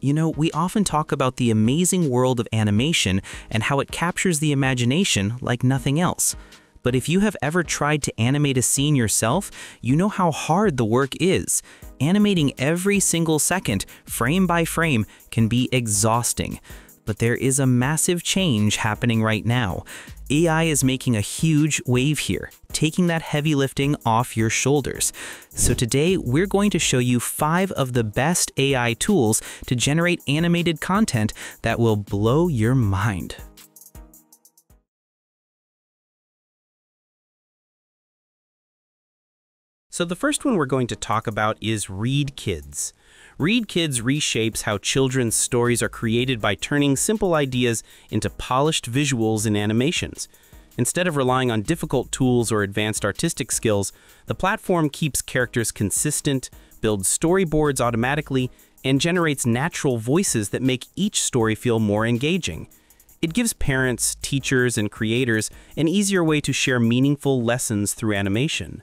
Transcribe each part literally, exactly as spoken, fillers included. You know, we often talk about the amazing world of animation and how it captures the imagination like nothing else. But if you have ever tried to animate a scene yourself, you know how hard the work is. Animating every single second, frame by frame, can be exhausting. But there is a massive change happening right now. A I is making a huge wave here, taking that heavy lifting off your shoulders. So today, we're going to show you five of the best A I tools to generate animated content that will blow your mind. So the first one we're going to talk about is Readkidz. Readkidz reshapes how children's stories are created by turning simple ideas into polished visuals and animations. Instead of relying on difficult tools or advanced artistic skills, the platform keeps characters consistent, builds storyboards automatically, and generates natural voices that make each story feel more engaging. It gives parents, teachers, and creators an easier way to share meaningful lessons through animation.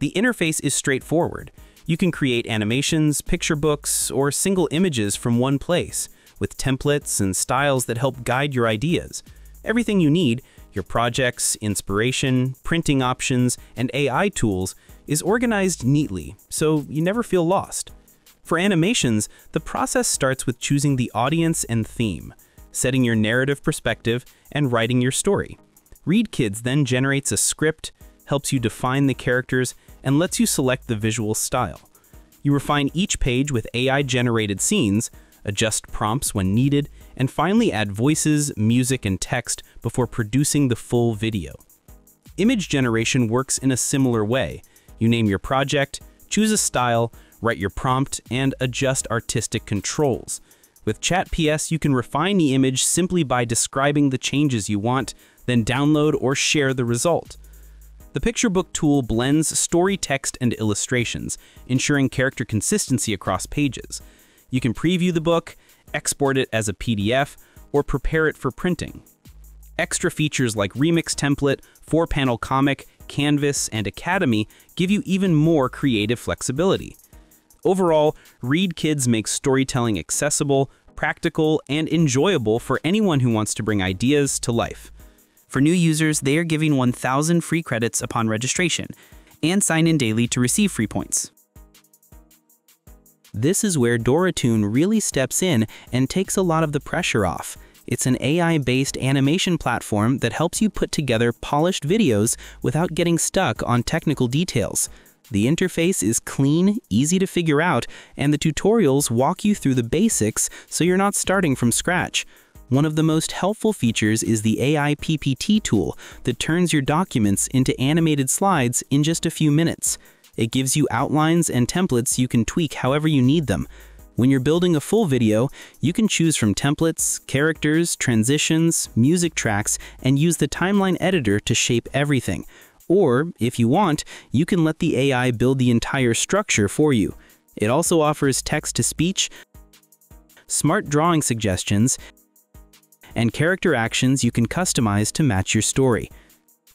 The interface is straightforward. You can create animations, picture books, or single images from one place, with templates and styles that help guide your ideas. Everything you need, your projects, inspiration, printing options, and A I tools, is organized neatly, so you never feel lost. For animations, the process starts with choosing the audience and theme, setting your narrative perspective, and writing your story. Readkidz then generates a script, helps you define the characters, and lets you select the visual style. You refine each page with A I-generated scenes, adjust prompts when needed, and finally add voices, music, and text before producing the full video. Image generation works in a similar way. You name your project, choose a style, write your prompt, and adjust artistic controls. With Chat P S, you can refine the image simply by describing the changes you want, then download or share the result. The picture book tool blends story text and illustrations, ensuring character consistency across pages. You can preview the book, export it as a P D F, or prepare it for printing. Extra features like remix template, four-panel comic, canvas, and academy give you even more creative flexibility. Overall, Readkidz makes storytelling accessible, practical, and enjoyable for anyone who wants to bring ideas to life. For new users, they are giving one thousand free credits upon registration, and sign in daily to receive free points. This is where Doratoon really steps in and takes a lot of the pressure off. It's an A I-based animation platform that helps you put together polished videos without getting stuck on technical details. The interface is clean, easy to figure out, and the tutorials walk you through the basics so you're not starting from scratch. One of the most helpful features is the A I P P T tool that turns your documents into animated slides in just a few minutes. It gives you outlines and templates you can tweak however you need them. When you're building a full video, you can choose from templates, characters, transitions, music tracks, and use the timeline editor to shape everything. Or, if you want, you can let the A I build the entire structure for you. It also offers text-to-speech, smart drawing suggestions, and character actions you can customize to match your story.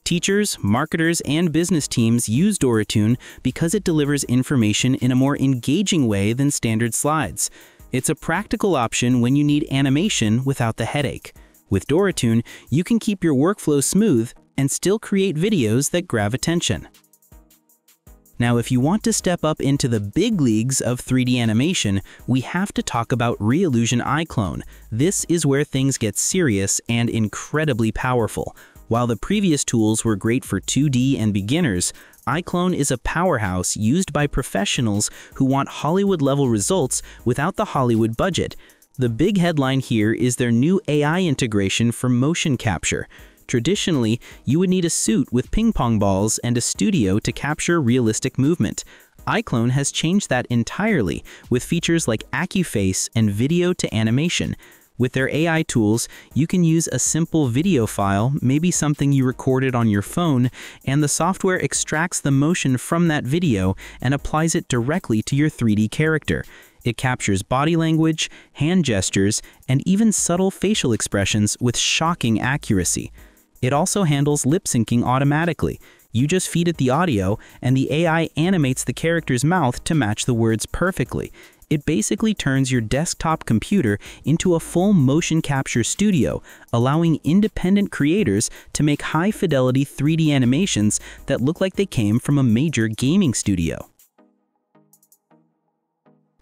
Teachers, marketers, and business teams use Doratoon because it delivers information in a more engaging way than standard slides. It's a practical option when you need animation without the headache. With Doratoon, you can keep your workflow smooth and still create videos that grab attention. Now, if you want to step up into the big leagues of three D animation, we have to talk about Reallusion iClone. This is where things get serious and incredibly powerful. While the previous tools were great for two D and beginners, iClone is a powerhouse used by professionals who want Hollywood-level results without the Hollywood budget. The big headline here is their new A I integration for motion capture. Traditionally, you would need a suit with ping pong balls and a studio to capture realistic movement. iClone has changed that entirely with features like AccuFace and video to animation. With their A I tools, you can use a simple video file, maybe something you recorded on your phone, and the software extracts the motion from that video and applies it directly to your three D character. It captures body language, hand gestures, and even subtle facial expressions with shocking accuracy. It also handles lip-syncing automatically. You just feed it the audio, and the A I animates the character's mouth to match the words perfectly. It basically turns your desktop computer into a full motion capture studio, allowing independent creators to make high-fidelity three D animations that look like they came from a major gaming studio.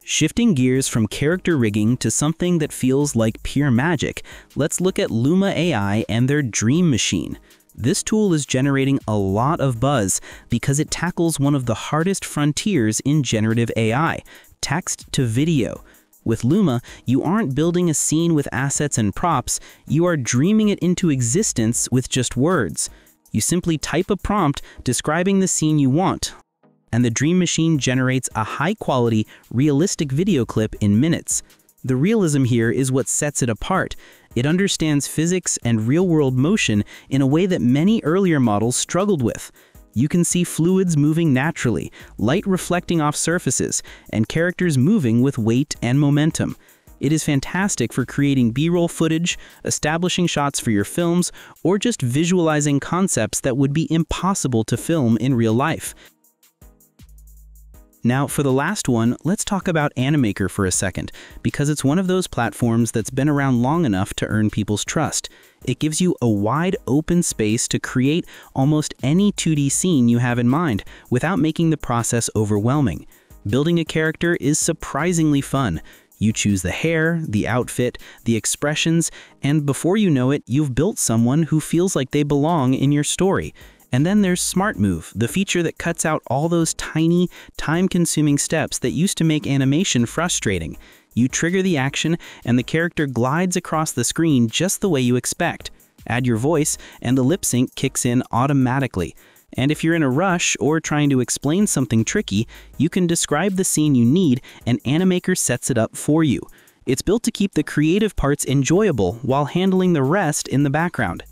Shifting gears from character rigging to something that feels like pure magic, let's look at Luma A I and their Dream Machine. This tool is generating a lot of buzz because it tackles one of the hardest frontiers in generative A I, text to video. With Luma, you aren't building a scene with assets and props, you are dreaming it into existence with just words. You simply type a prompt describing the scene you want, and the Dream Machine generates a high-quality, realistic video clip in minutes. The realism here is what sets it apart. It understands physics and real-world motion in a way that many earlier models struggled with. You can see fluids moving naturally, light reflecting off surfaces, and characters moving with weight and momentum. It is fantastic for creating B-roll footage, establishing shots for your films, or just visualizing concepts that would be impossible to film in real life. Now, for the last one, let's talk about Animaker for a second, because it's one of those platforms that's been around long enough to earn people's trust. It gives you a wide open space to create almost any two D scene you have in mind, without making the process overwhelming. Building a character is surprisingly fun. You choose the hair, the outfit, the expressions, and before you know it, you've built someone who feels like they belong in your story. And then there's Smart Move, the feature that cuts out all those tiny, time-consuming steps that used to make animation frustrating. You trigger the action, and the character glides across the screen just the way you expect. Add your voice, and the lip sync kicks in automatically. And if you're in a rush or trying to explain something tricky, you can describe the scene you need, and Animaker sets it up for you. It's built to keep the creative parts enjoyable while handling the rest in the background.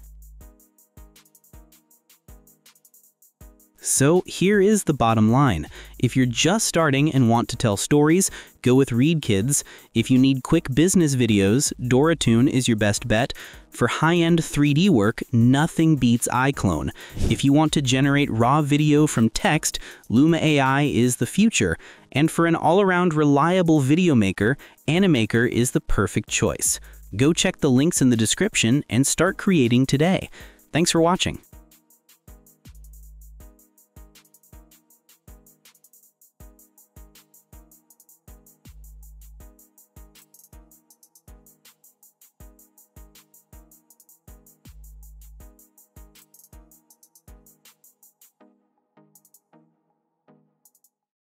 So here is the bottom line. If you're just starting and want to tell stories, go with Readkidz. If you need quick business videos, Doratoon is your best bet. For high-end three D work, nothing beats iClone. If you want to generate raw video from text, Luma A I is the future. And for an all-around reliable video maker, Animaker is the perfect choice. Go check the links in the description and start creating today. Thanks for watching.